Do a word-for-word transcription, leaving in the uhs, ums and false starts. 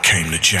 Condition.